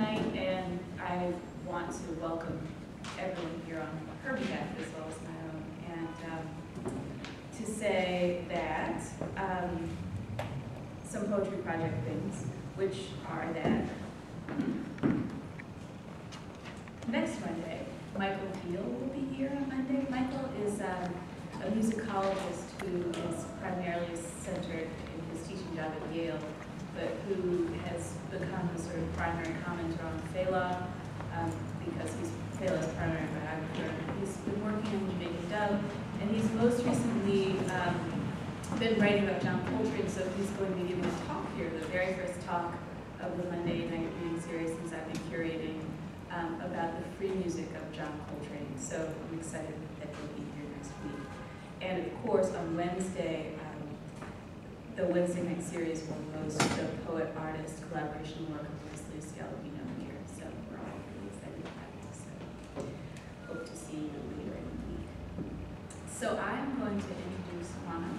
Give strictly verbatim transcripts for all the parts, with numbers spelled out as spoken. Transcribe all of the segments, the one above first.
tonight, and I want to welcome everyone here on her behalf as well as my own, and um, to say that um, some poetry project things, which are that next Monday, Michael Beal will be here on Monday. Michael is um, a musicologist who is primarily centered in his teaching job at Yale, but who has become a sort of primary commenter on Fela, um, because he's Fela's primary biographer. He's been working on Jamaican dub, and he's most recently um, been writing about John Coltrane, so he's going to be giving a talk here, the very first talk of the Monday night reading series since I've been curating, um, about the free music of John Coltrane. So I'm excited that he'll be here next week. And of course, on Wednesday, the Wednesday night series will host the poet-artist collaboration work of Leslie Scalabino here, so we're all really excited about this. So hope to see you later in the week. So I'm going to introduce Oana,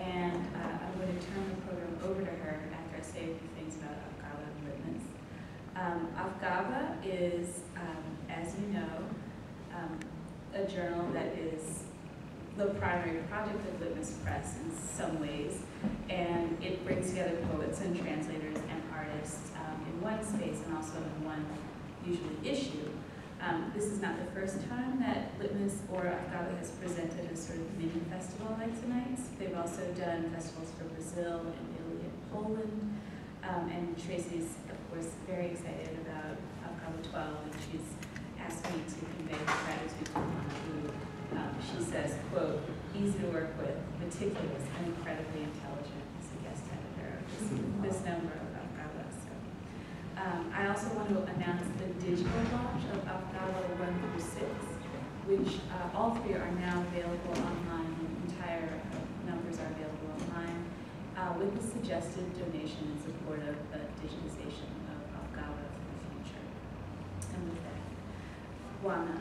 and uh, I'm going to turn the program over to her after I say a few things about Aufgabe and Litmus. Um, Aufgabe is, um, as you know, um, a journal that is the primary project of Litmus Press in some ways, and it brings together poets and translators and artists um, in one space and also in one usually issue. Um, this is not the first time that Litmus or Aufgabe has presented a sort of mini festival like tonight's. They've also done festivals for Brazil and Italy and Poland, um, and Tracy's, of course, very excited about Aufgabe twelve, and she's asked me to convey her gratitude to her. Um, she says, quote, easy to work with, meticulous, and incredibly intelligent as a guest editor of this, this number of Aufgabe. So, um, I also want to announce the digital launch of Aufgabe one through six, which uh, all three are now available online. The entire numbers are available online, uh, with the suggested donation in support of the digitization of Aufgabe for the future. And with that, Oana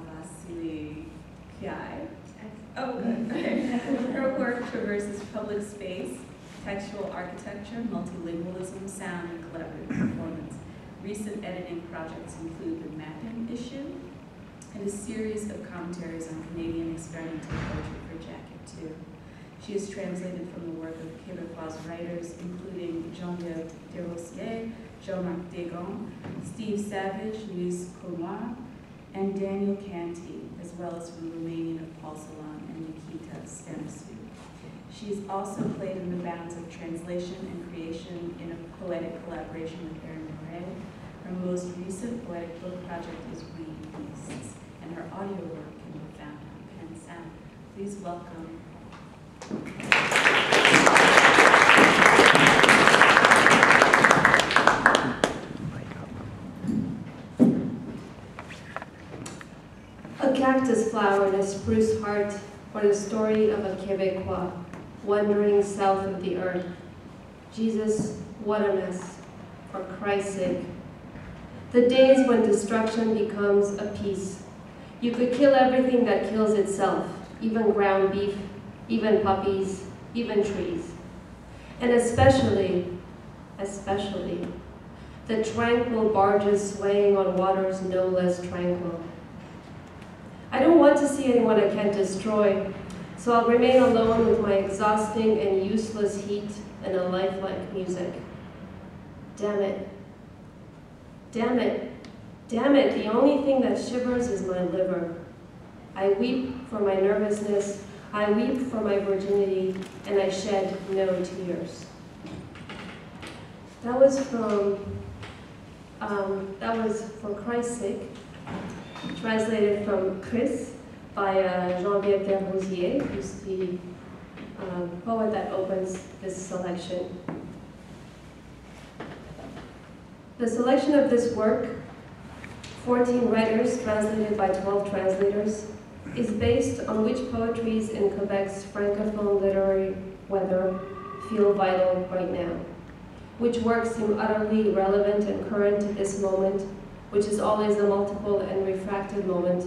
Avasilichioaei. Oh, good. Okay. Her work traverses public space, textual architecture, multilingualism, sound, and collaborative performance. Recent editing projects include the Mapping Issue and a series of commentaries on Canadian experimental poetry for Jacket two. She has translated from the work of Québécois writers, including Jean-Pierre Derbouzier, Jean-Marc Desgent, Steve Savage, Lise Courmoire, and Daniel Canty, as well as from the Romanian of Paul Salam and Nikita Stanisou. She's also played in the bounds of translation and creation in a poetic collaboration with Erin Moray. Her most recent poetic book project is Reading Beasts, and her audio work can be found on Penn Sound. Please welcome. Cactus flower in a spruce heart, or the story of a Quebecois wandering south of the earth. Jesus, what a mess, for Christ's sake. The days when destruction becomes a peace. You could kill everything that kills itself, even ground beef, even puppies, even trees. And especially, especially, the tranquil barges swaying on waters no less tranquil. I don't want to see anyone I can't destroy, so I'll remain alone with my exhausting and useless heat and a lifelike music. Damn it. Damn it. Damn it, the only thing that shivers is my liver. I weep for my nervousness, I weep for my virginity, and I shed no tears. That was from, um, that was For Christ's Sake, translated from Chris by uh, Jean-Pierre Derbouzier, who's the uh, poet that opens this selection. The selection of this work, fourteen writers translated by twelve translators, is based on which poetries in Quebec's Francophone literary weather feel vital right now, which works seem utterly relevant and current at this moment, which is always a multiple and refracted moment,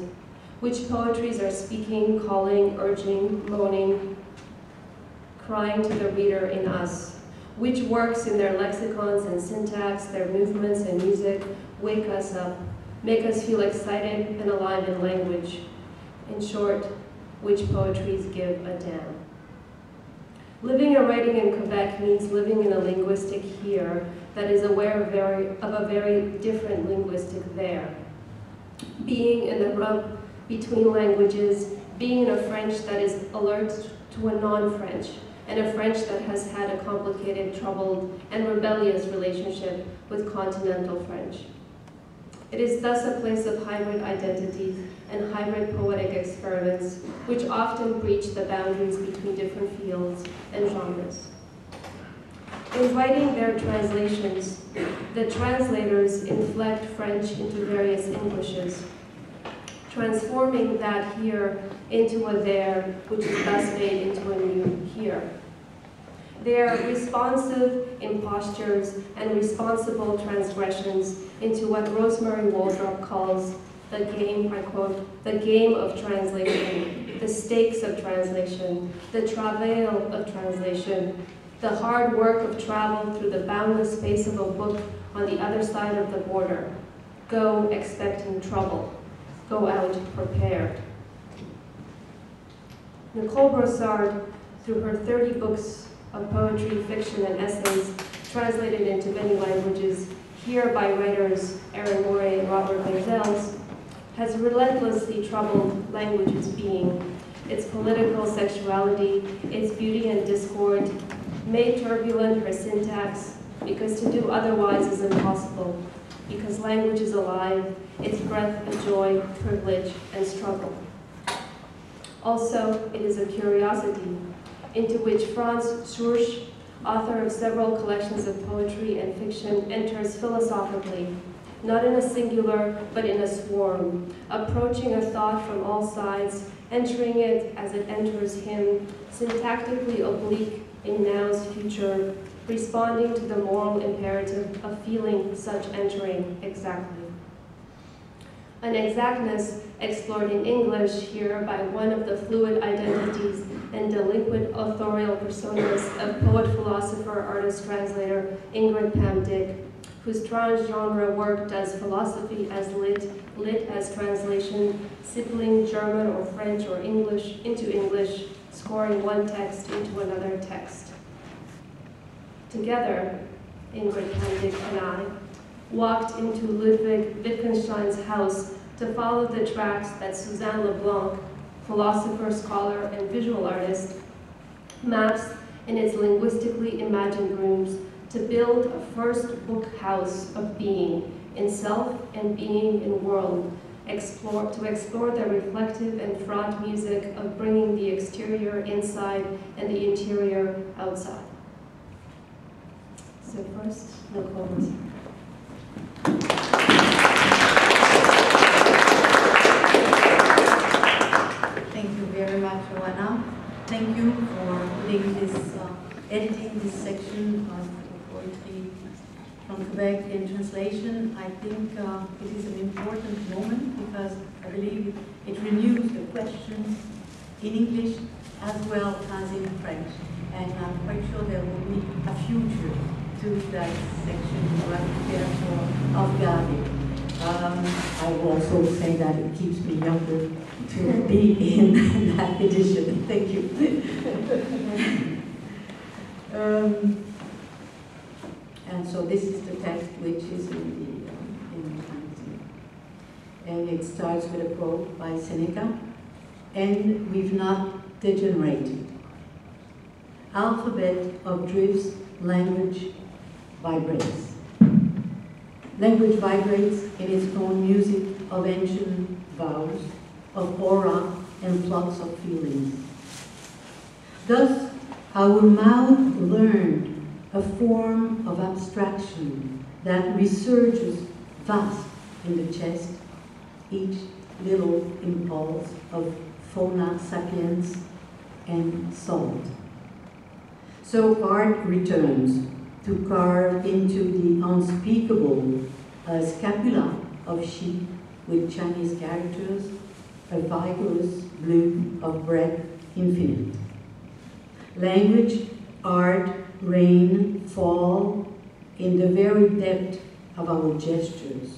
which poetries are speaking, calling, urging, moaning, crying to the reader in us, which works in their lexicons and syntax, their movements and music, wake us up, make us feel excited and alive in language. In short, which poetries give a damn. Living and writing in Quebec means living in a linguistic here that is aware of, very, of a very different linguistic there. Being in the rub between languages, being in a French that is alert to a non-French, and a French that has had a complicated, troubled, and rebellious relationship with continental French. It is thus a place of hybrid identities and hybrid poetic experiments, which often breach the boundaries between different fields and genres. In writing their translations, the translators inflect French into various Englishes, transforming that here into a there, which is thus made into a new here. They are responsive impostures and responsible transgressions into what Rosemary Waldrop calls the game, I quote, the game of translation, the stakes of translation, the travail of translation, the hard work of travel through the boundless space of a book on the other side of the border. Go expecting trouble. Go out prepared. Nicole Brossard, through her thirty books of poetry, fiction, and essays, translated into many languages, here by writers Erin Moray and Robert Majzels, has relentlessly troubled language's being, its political sexuality, its beauty and discord, made turbulent her syntax, because to do otherwise is impossible, because language is alive, its breath a joy, privilege, and struggle. Also, it is a curiosity, into which Franz Schürch, author of several collections of poetry and fiction, enters philosophically, not in a singular, but in a swarm, approaching a thought from all sides, entering it as it enters him, syntactically oblique in now's future, responding to the moral imperative of feeling such entering exactly. An exactness explored in English here by one of the fluid identities and delinquent authorial personas of poet, philosopher, artist, translator Ingrid Pam Dick, whose trans-genre work does philosophy as lit, lit as translation, sibling German or French or English into English, scoring one text into another text. Together, Ingrid Pam Dick and I walked into Ludwig Wittgenstein's house to follow the tracks that Suzanne LeBlanc, philosopher, scholar, and visual artist, maps in its linguistically imagined rooms to build a first book house of being in self and being in world, explore, to explore the reflective and fraught music of bringing the exterior inside and the interior outside. So first, Nicole. Thank you very much, Oana. Thank you for putting this, uh, editing this section of poetry from Quebec in translation. I think uh, it is an important moment because I believe it renews the questions in English as well as in French. And I'm quite sure there will be a future to that section right there for Aufgabe. Um, I will also say that it keeps me younger to be in that edition. Thank you. um, and so this is the text which is in the uh, in the country. And it starts with a quote by Seneca, and we've not degenerated. Alphabet of drifts, language vibrates. Language vibrates in its own music of ancient vows, of aura and flux of feelings. Thus, our mouth learned a form of abstraction that resurges vast in the chest, each little impulse of fauna sapiens and salt. So art returns to carve into the unspeakable a scapula of sheep with Chinese characters, a vigorous blue of breath infinite. Language, art, rain, fall in the very depth of our gestures.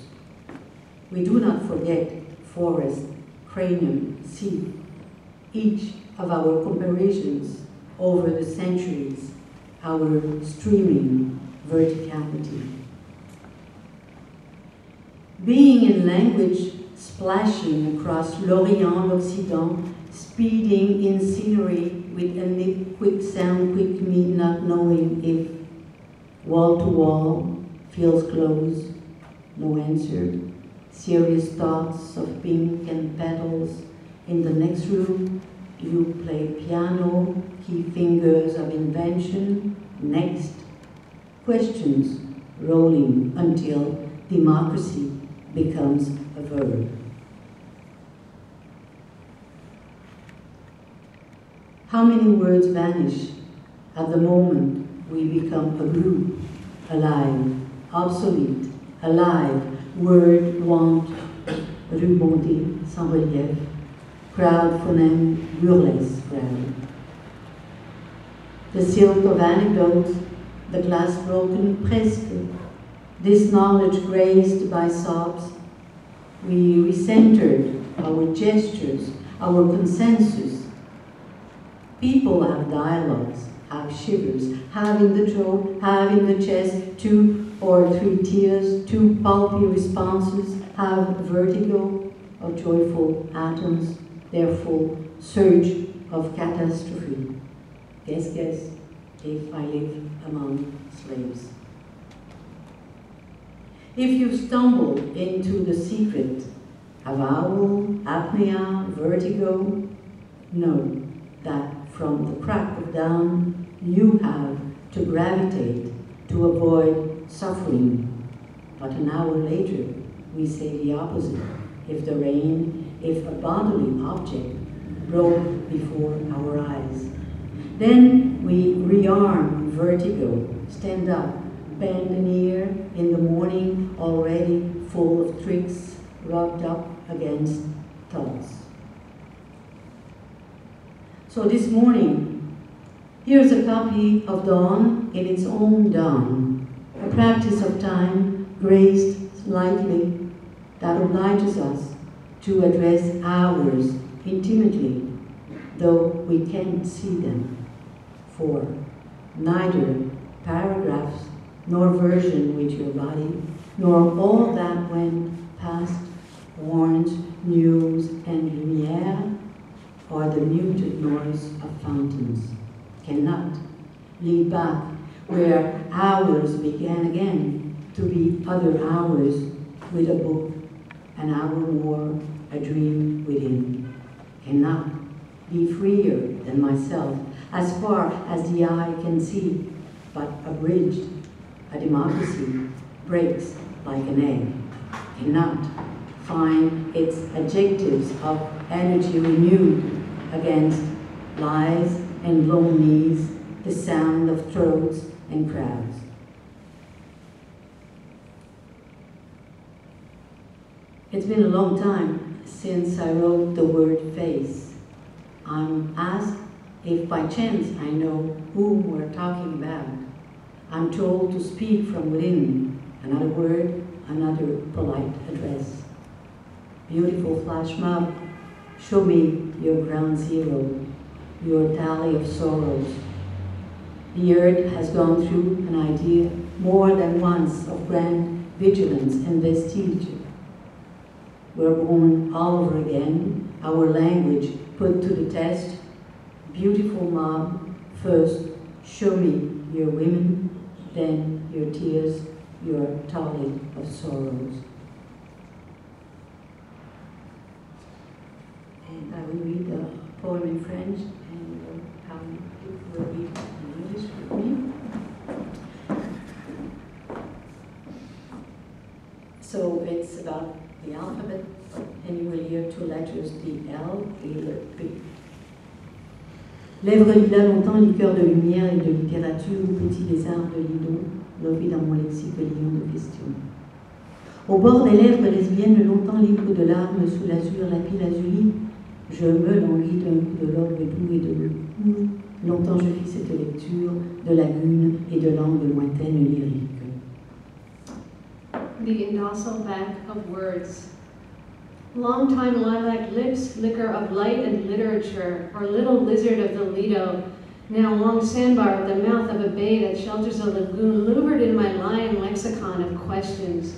We do not forget forest, cranium, sea, each of our comparisons over the centuries, our streaming verticality. Being in language, splashing across Lorient, Occident, speeding in scenery with a nip, quick sound, quick me, not knowing if wall to wall, feels close, no answer, serious thoughts of pink and petals. In the next room, you play piano, key fingers of invention, next, questions rolling until democracy becomes a verb. How many words vanish at the moment we become a group, alive, obsolete, alive, word, want, rebondé, sans relief, crowd, phoneme, burlesque crowd. The silk of anecdotes, the glass broken, presque, this knowledge grazed by sobs, we recentered our gestures, our consensus. People have dialogues, have shivers, have in the throat, have in the chest, two or three tears, two pulpy responses, have vertigo of joyful atoms, their full surge of catastrophe. Guess, guess, if I live among slaves. If you stumble into the secret, avowal, apnea, vertigo, know that from the crack of dawn, you have to gravitate to avoid suffering. But an hour later, we say the opposite. If the rain, if a bodily object broke before our eyes, then we rearm vertigo, stand up, bend an ear in the morning, already full of tricks, rubbed up against thoughts. So this morning, here's a copy of dawn in its own dawn, a practice of time graced lightly that obliges us to address hours intimately, though we can't see them. For neither paragraphs nor version with your body, nor all that went past, warns, news, and lumière, or the muted noise of fountains, cannot lead back where hours began again to be other hours with a book, an hour more, a dream within, cannot be freer than myself as far as the eye can see, but abridged, a democracy breaks like an egg, cannot find its adjectives of energy renewed against lies and lonelies, the sound of throats and crowds. It's been a long time since I wrote the word face. I'm asked if by chance I know whom we're talking about. I'm told to speak from within, another word, another polite address. Beautiful flash mob, show me your ground zero, your tally of sorrows. The earth has gone through an idea more than once of grand vigilance and vestige. We're born all over again, our language put to the test. Beautiful mob, first show me your women, then your tears, your tally of sorrows. I will read the poem in French, and um, it will be in English with me. So it's about the alphabet, and you will hear two letters, the L et le P. Lèvres lilas longtemps, liqueur de lumière et de littérature, petit lézard de Lino, lobé dans mon lexique lion de questions. Au bord des lèvres lesbiennes, longtemps libre de larmes, sous l'azur, la pile azulie, je me languis de l'orgue doux et de l'eau. Longtemps je fis cette lecture de lagunes et de langues lointaines lyriques. The docile back of words. Long time lilac lips, liquor of light and literature, or little lizard of the Lido, now long sandbar at the mouth of a bay that shelters a lagoon, louvered in my lion lexicon of questions.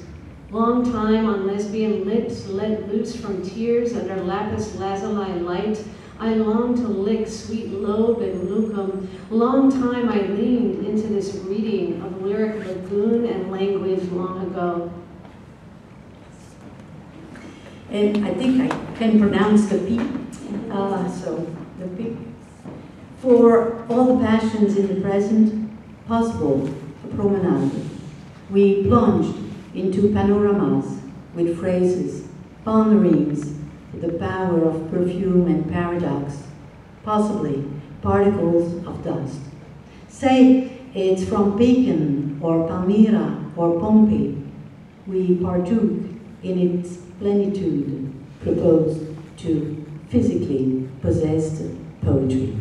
Long time on lesbian lips, let loose from tears under lapis lazuli light, I long to lick sweet lobe and lucum. Long time I leaned into this reading of lyric lagoon and language long ago. And I think I can pronounce the P. Uh, so, the P. For all the passions in the present, possible a promenade. We plunged into panoramas with phrases, ponderings, the power of perfume and paradox, possibly particles of dust. Say it's from Pekin or Palmyra or Pompeii. We partook in its plenitude, proposed to physically possessed poetry.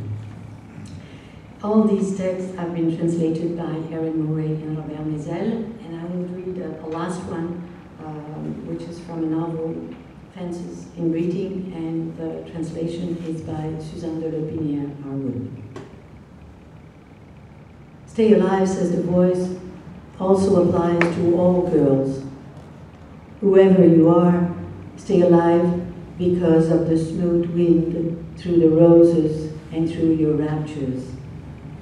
All these texts have been translated by Erin Moray and Robert Majzels, and I will read a, a last one, um, which is from a novel, Fences in Greeting, and the translation is by Suzanne de Lopinia-Arwood. Stay alive, says the voice, also applies to all girls. Whoever you are, stay alive because of the smooth wind through the roses and through your raptures.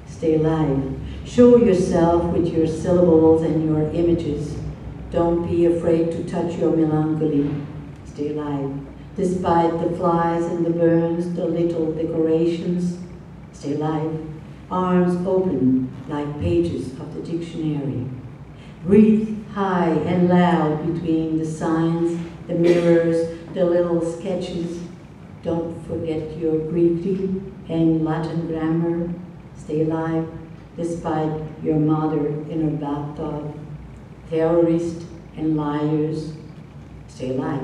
Stay alive. Show yourself with your syllables and your images. Don't be afraid to touch your melancholy. Stay alive, despite the flies and the burns, the little decorations. Stay alive, arms open like pages of the dictionary. Breathe high and loud between the signs, the mirrors, the little sketches. Don't forget your Greek and Latin grammar. Stay alive, despite your mother in her bathtub. Terrorists and liars. Stay alive.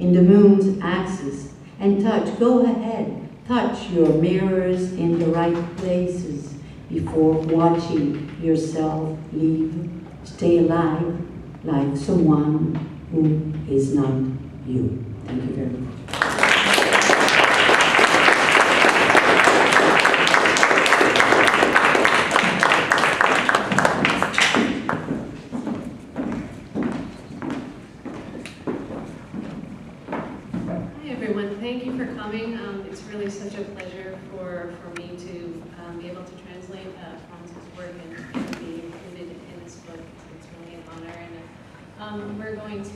In the moon's axis, and touch, go ahead, touch your mirrors in the right places before watching yourself leave. Stay alive like someone who is not you. Thank you very much.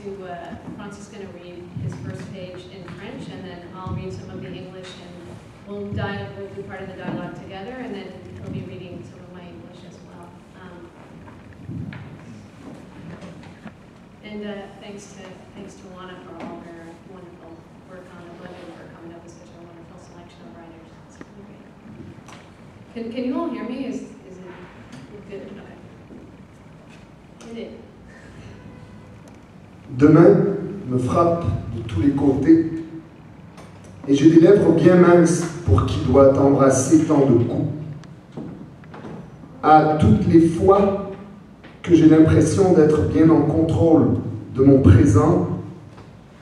To, uh, Franz is going to read his first page in French, and then I'll read some of the English, and we'll, dive, we'll do part of the dialogue together, and then he'll be reading some of my English as well. Um, and uh, thanks to thanks to Oana for all her wonderful work on the book and for coming up with such a wonderful selection of writers. It's really great. Can, can you all hear me? Is, is it good? Okay. Is it? Demain me frappe de tous les côtés, et j'ai des lèvres bien minces pour qui doit embrasser tant de coups. À toutes les fois que j'ai l'impression d'être bien en contrôle de mon présent,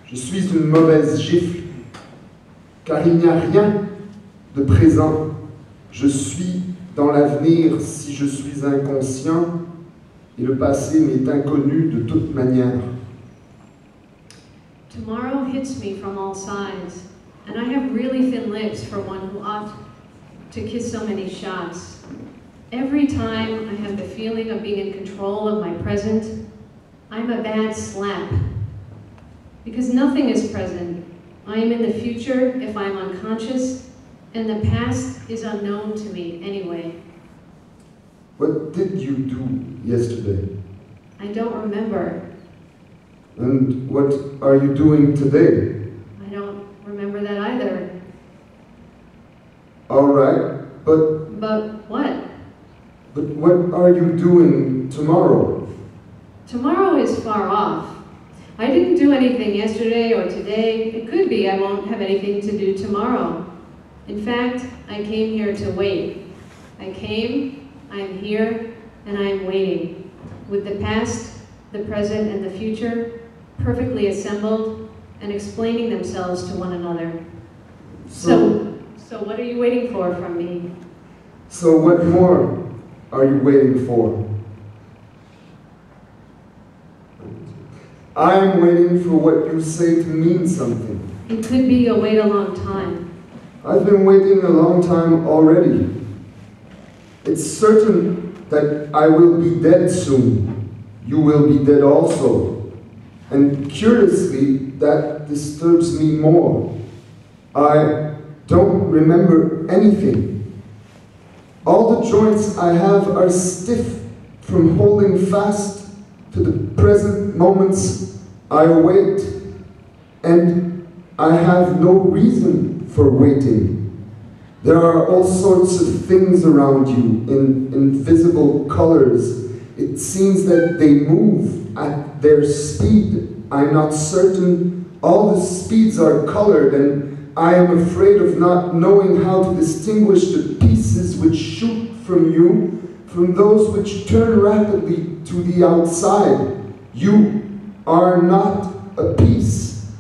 je suis une mauvaise gifle, car il n'y a rien de présent. Je suis dans l'avenir si je suis inconscient, et le passé m'est inconnu de toute manière. Tomorrow hits me from all sides, and I have really thin lips for one who ought to kiss so many shots. Every time I have the feeling of being in control of my present, I'm a bad slap. Because nothing is present. I am in the future if I'm unconscious, and the past is unknown to me anyway. What did you do yesterday? I don't remember. And what are you doing today? I don't remember that either. All right, but... But what? But what are you doing tomorrow? Tomorrow is far off. I didn't do anything yesterday or today. It could be I won't have anything to do tomorrow. In fact, I came here to wait. I came, I am here, and I am waiting, with the past, the present, and the future perfectly assembled and explaining themselves to one another. So, so what are you waiting for from me? So what more are you waiting for? I am waiting for what you say to mean something. It could be you'll wait a long time. I've been waiting a long time already. It's certain that I will be dead soon. You will be dead also. And curiously, that disturbs me more. I don't remember anything. All the joints I have are stiff from holding fast to the present moments I await, and I have no reason for waiting. There are all sorts of things around you in invisible colors. It seems that they move at their speed. I'm not certain. All the speeds are colored, and I am afraid of not knowing how to distinguish the pieces which shoot from you from those which turn rapidly to the outside. You are not a piece,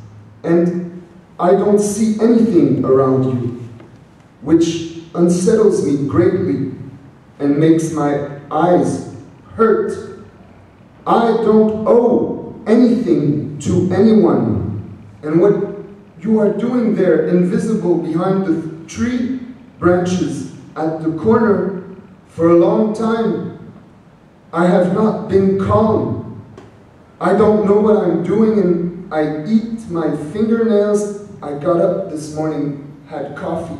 and I don't see anything around you, which unsettles me greatly and makes my eyes hurt. I don't owe anything to anyone, and what you are doing there, invisible behind the tree branches at the corner, for a long time, I have not been calm. I don't know what I'm doing, and I eat my fingernails. I got up this morning, had coffee,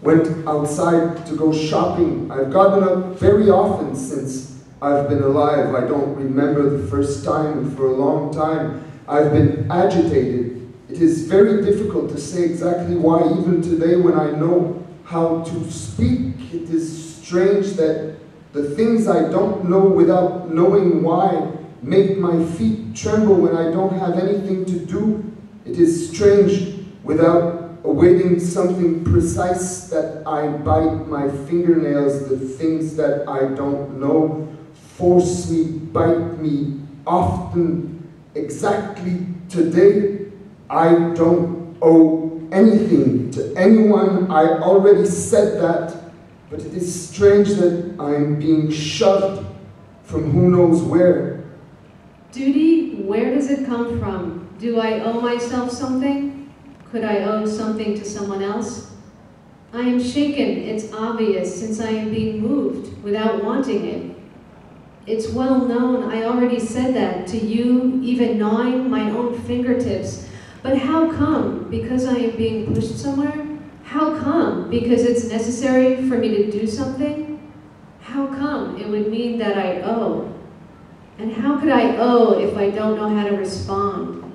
went outside to go shopping. I've gotten up very often since I've been alive. I don't remember the first time for a long time. I've been agitated. It is very difficult to say exactly why, even today when I know how to speak. It is strange that the things I don't know without knowing why make my feet tremble when I don't have anything to do. It is strange without awaiting something precise that I bite my fingernails. The things that I don't know force me, bite me often. Exactly today, I don't owe anything to anyone. I already said that, but it is strange that I'm being shoved from who knows where. Duty, where does it come from? Do I owe myself something? Could I owe something to someone else? I am shaken, it's obvious, since I am being moved without wanting it. It's well known, I already said that to you, even gnawing my own fingertips. But how come? Because I am being pushed somewhere? How come? Because it's necessary for me to do something? How come? It would mean that I owe. And how could I owe if I don't know how to respond?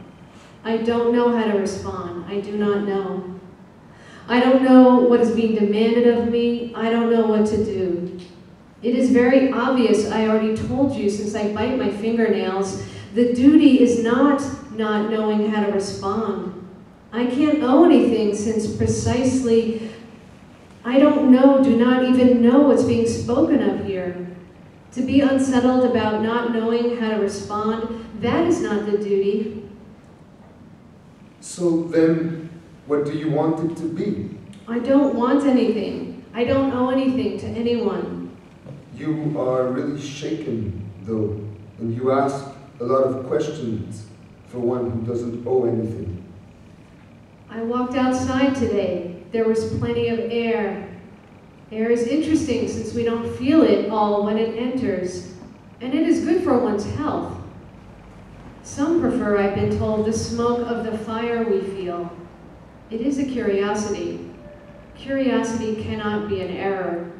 I don't know how to respond. I do not know. I don't know what is being demanded of me. I don't know what to do. It is very obvious, I already told you, since I bite my fingernails, the duty is not not knowing how to respond. I can't owe anything since precisely I don't know, do not even know what's being spoken of here. To be unsettled about not knowing how to respond, that is not the duty. So then, what do you want it to be? I don't want anything. I don't owe anything to anyone. You are really shaken, though, and you ask a lot of questions for one who doesn't owe anything. I walked outside today. There was plenty of air. Air is interesting since we don't feel it all when it enters, and it is good for one's health. Some prefer, I've been told, the smoke of the fire we feel. It is a curiosity. Curiosity cannot be an error.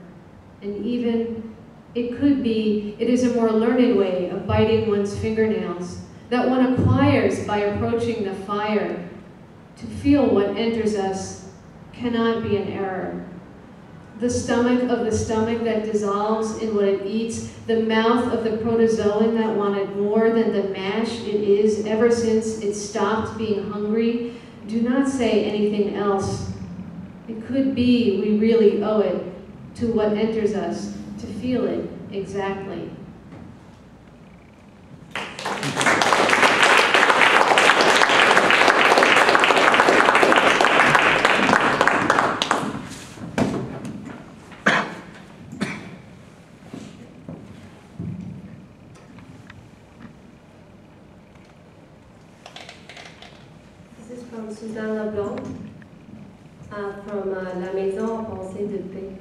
And even, it could be, it is a more learned way of biting one's fingernails that one acquires by approaching the fire. To feel what enters us cannot be an error. The stomach of the stomach that dissolves in what it eats, the mouth of the protozoan that wanted more than the mash it is ever since it stopped being hungry, do not say anything else. It could be we really owe it. to what enters us, to feel it exactly. Suzanne LeBlanc uh, from uh, La Maison à Pensée de Paix.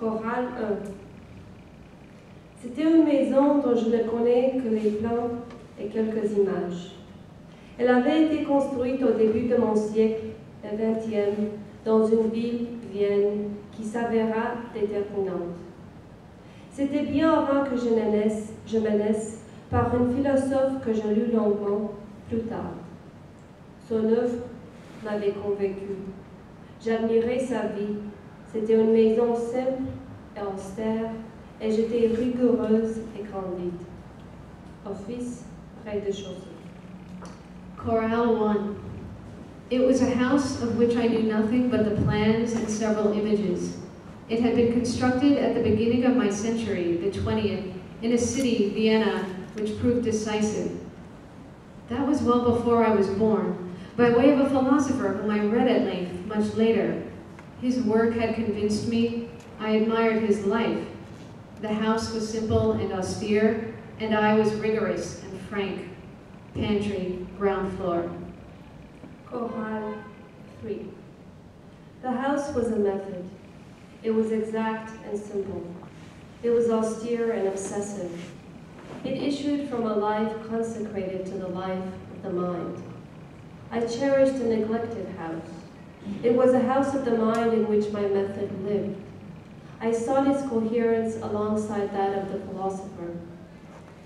Chorale un. C'était une maison dont je ne connais que les plans et quelques images. Elle avait été construite au début de mon siècle, le vingtième, dans une ville, Vienne, qui s'avéra déterminante. C'était bien avant que je ne naisse, je me laisse par une philosophe que je lus longuement plus tard. Son œuvre m'avait convaincue. J'admirais sa vie. C'était une maison simple et austère, et j'étais rigoureuse et candide. Office, rez-de-chaussée. Chorale one. It was a house of which I knew nothing but the plans and several images. It had been constructed at the beginning of my century, the twentieth, in a city, Vienna, which proved decisive. That was well before I was born, by way of a philosopher whom I read at length much later. His work had convinced me. I admired his life. The house was simple and austere, and I was rigorous and frank. Pantry, ground floor. Chorale three. The house was a method. It was exact and simple. It was austere and obsessive. It issued from a life consecrated to the life of the mind. I cherished a neglected house. It was a house of the mind in which my method lived. I sought its coherence alongside that of the philosopher.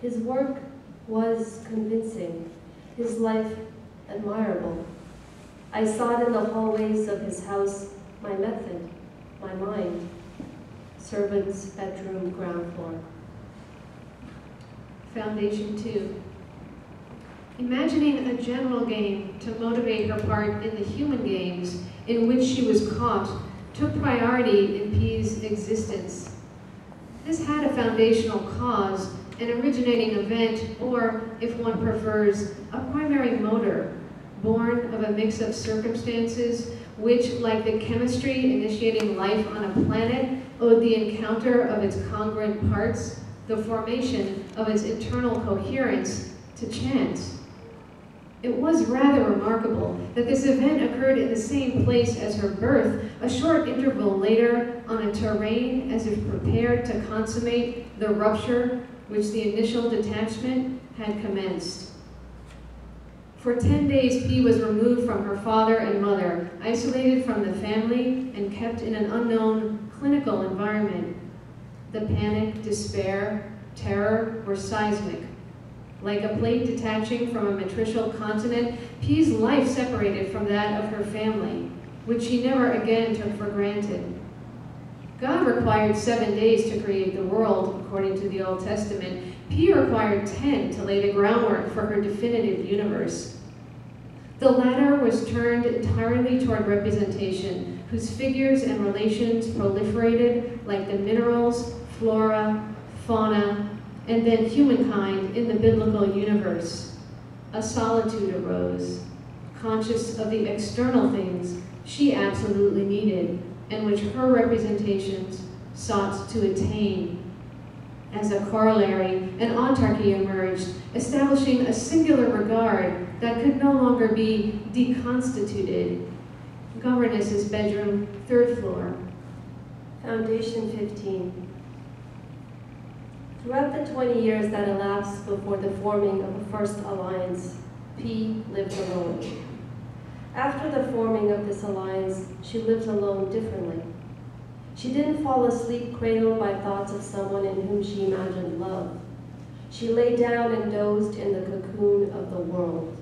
His work was convincing, his life admirable. I sought in the hallways of his house my method, my mind. Servant's bedroom, ground floor. Foundation two. Imagining a general game to motivate her part in the human games in which she was caught took priority in P's existence. This had a foundational cause, an originating event, or, if one prefers, a primary motor, born of a mix of circumstances which, like the chemistry initiating life on a planet, owed the encounter of its congruent parts, the formation of its internal coherence, to chance. It was rather remarkable that this event occurred in the same place as her birth, a short interval later, on a terrain as if prepared to consummate the rupture which the initial detachment had commenced. For ten days, P was removed from her father and mother, isolated from the family, and kept in an unknown clinical environment. The panic, despair, terror were seismic. Like a plate detaching from a matricial continent, P's life separated from that of her family, which she never again took for granted. God required seven days to create the world, according to the Old Testament. P required ten to lay the groundwork for her definitive universe. The latter was turned entirely toward representation, whose figures and relations proliferated like the minerals, flora, fauna, and then humankind in the biblical universe. A solitude arose, conscious of the external things she absolutely needed and which her representations sought to attain. As a corollary, an autarky emerged, establishing a singular regard that could no longer be deconstituted. Governess's bedroom, third floor. Foundation fifteen. Throughout the twenty years that elapsed before the forming of the first alliance, P lived alone. After the forming of this alliance, she lived alone differently. She didn't fall asleep cradled by thoughts of someone in whom she imagined love. She lay down and dozed in the cocoon of the world.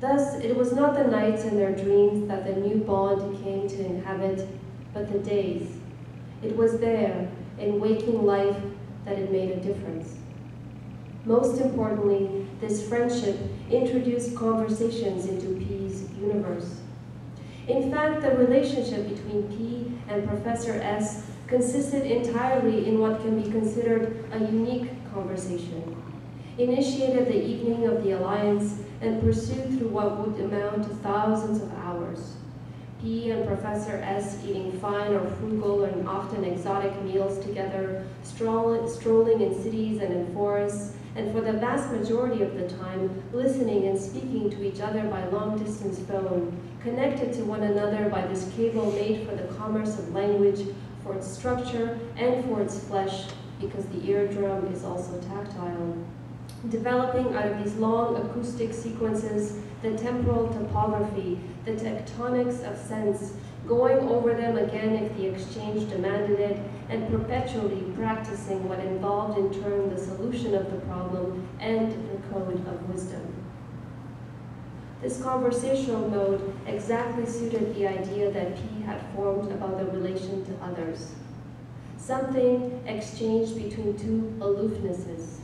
Thus, it was not the nights and their dreams that the new bond came to inhabit, but the days. It was there, in waking life, that it made a difference. Most importantly, this friendship introduced conversations into P's universe. In fact, the relationship between P and Professor S consisted entirely in what can be considered a unique conversation, initiated the evening of the Alliance and pursued through what would amount to thousands of hours. P and Professor S eating fine or frugal and often exotic meals together, stroll strolling in cities and in forests, and for the vast majority of the time, listening and speaking to each other by long-distance phone, connected to one another by this cable made for the commerce of language, for its structure, and for its flesh, because the eardrum is also tactile. Developing out of these long acoustic sequences, the temporal topography, the tectonics of sense, going over them again if the exchange demanded it, and perpetually practicing what involved in turn the solution of the problem and the code of wisdom. This conversational mode exactly suited the idea that P had formed about the relation to others. Something exchanged between two aloofnesses,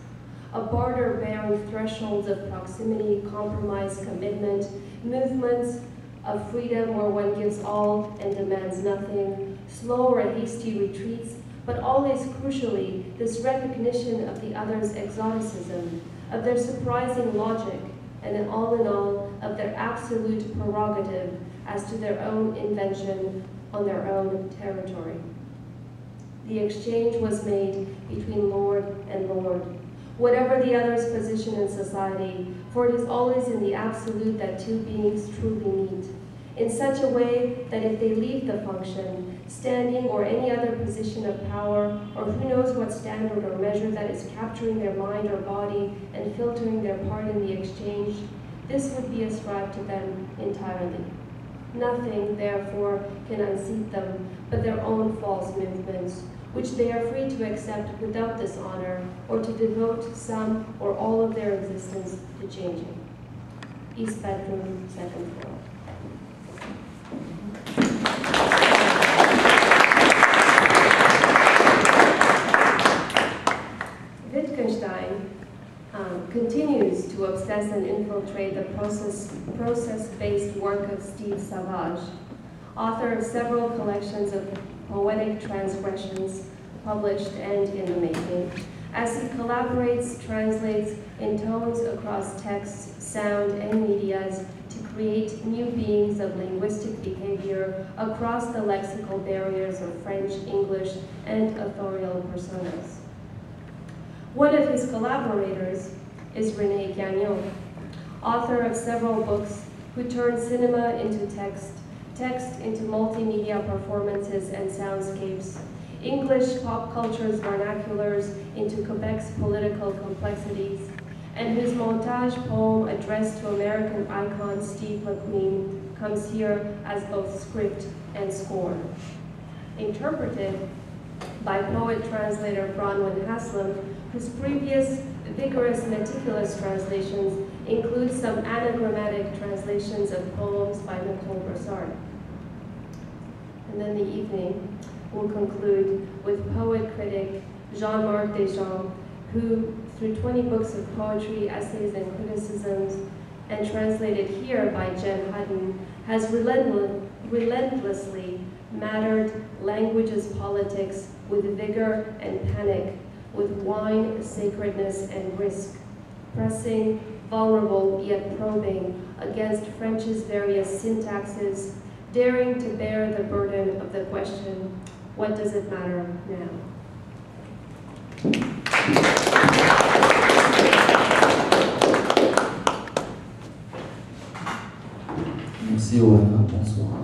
a barter bearing thresholds of proximity, compromise, commitment, movements of freedom where one gives all and demands nothing, slow or hasty retreats, but always crucially, this recognition of the other's exoticism, of their surprising logic, and all in all, of their absolute prerogative as to their own invention on their own territory. The exchange was made between lord and lord, whatever the other's position in society, for it is always in the absolute that two beings truly meet, in such a way that if they leave the function, standing or any other position of power, or who knows what standard or measure that is capturing their mind or body and filtering their part in the exchange, this would be ascribed to them entirely. Nothing, therefore, can unseat them but their own false movements, which they are free to accept without dishonor, or to devote some or all of their existence to changing. East Bedroom, second floor. Wittgenstein um, continues to obsess and infiltrate the process, process-based work of Steve Savage, author of several collections of poetic transgressions published and in the making, as he collaborates, translates, intones across texts, sound, and medias to create new beings of linguistic behavior across the lexical barriers of French, English, and authorial personas. One of his collaborators is René Gagnon, author of several books, who turned cinema into text, text into multimedia performances and soundscapes, English pop culture's vernaculars into Quebec's political complexities, and whose montage poem addressed to American icon Steve McQueen comes here as both script and score. Interpreted by poet-translator Bronwyn Haslam, whose previous vigorous, meticulous translations include some anagrammatic translations of poems by Nicole Brossard. And then the evening will conclude with poet critic Jean-Marc Desgent, who, through twenty books of poetry, essays, and criticisms, and translated here by Jen Hutton, has relentless, relentlessly mattered language's politics with vigor and panic, with wine, sacredness, and risk, pressing, vulnerable, yet probing, against French's various syntaxes, daring to bear the burden of the question, what does it matter now? Merci, Oana. Bonsoir.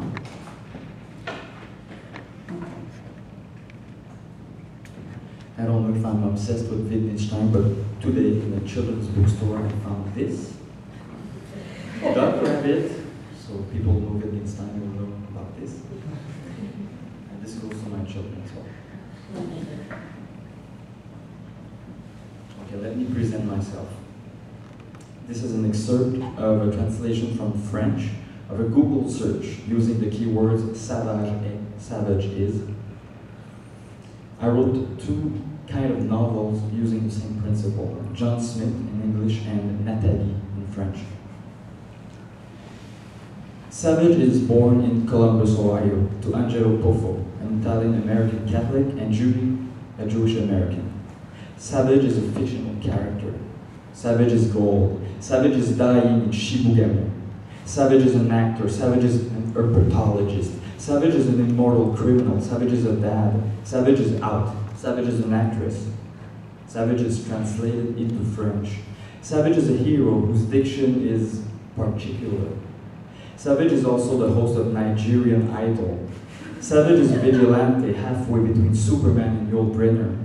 I don't know if I'm obsessed with Wittgenstein, but today in the children's bookstore I found this. Duck Rabbit, so people who know Wittgenstein will know about this. And this goes to my children as well. Okay, let me present myself. This is an excerpt of a translation from French of a Google search using the keywords savage and savage is. I wrote two kind of novels using the same principle, John Smith in English and Nathalie in French. Savage is born in Columbus, Ohio, to Angelo Poffo, an Italian-American Catholic, and Julie, a Jewish-American. Savage is a fictional character. Savage is gold. Savage is dying in Shibugamo. Savage is an actor. Savage is an herpetologist. Savage is an immortal criminal. Savage is a dad. Savage is out. Savage is an actress. Savage is translated into French. Savage is a hero whose diction is particular. Savage is also the host of Nigerian Idol. Savage is a vigilante halfway between Superman and Yul Brynner.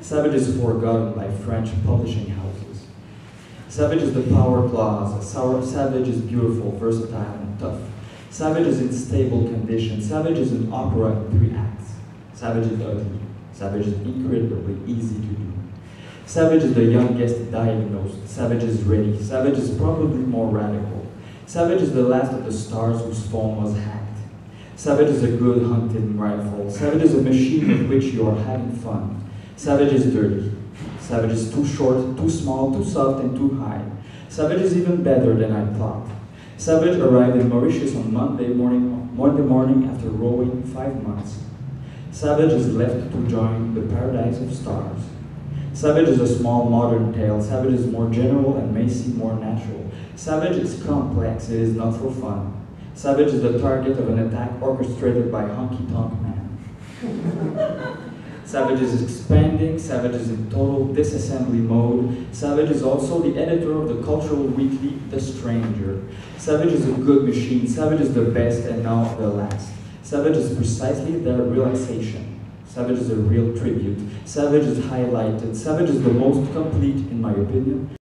Savage is forgotten by French publishing houses. Savage is the power clause. Savage is beautiful, versatile, and tough. Savage is in stable condition. Savage is an opera in three acts. Savage is ugly. Savage is incredibly easy to do. Savage is the youngest diagnosed. Savage is ready. Savage is probably more radical. Savage is the last of the stars whose phone was hacked. Savage is a good hunting rifle. Savage is a machine with which you are having fun. Savage is dirty. Savage is too short, too small, too soft, and too high. Savage is even better than I thought. Savage arrived in Mauritius on Monday morning, Monday morning after rowing five months. Savage is left to join the paradise of stars. Savage is a small modern tale. Savage is more general and may seem more natural. Savage is complex. It is not for fun. Savage is the target of an attack orchestrated by Honky Tonk Man. Savage is expanding. Savage is in total disassembly mode. Savage is also the editor of the cultural weekly, The Stranger. Savage is a good machine. Savage is the best and now the last. Savage is precisely their realization. Savage is a real tribute. Savage is highlighted. Savage is the most complete, in my opinion.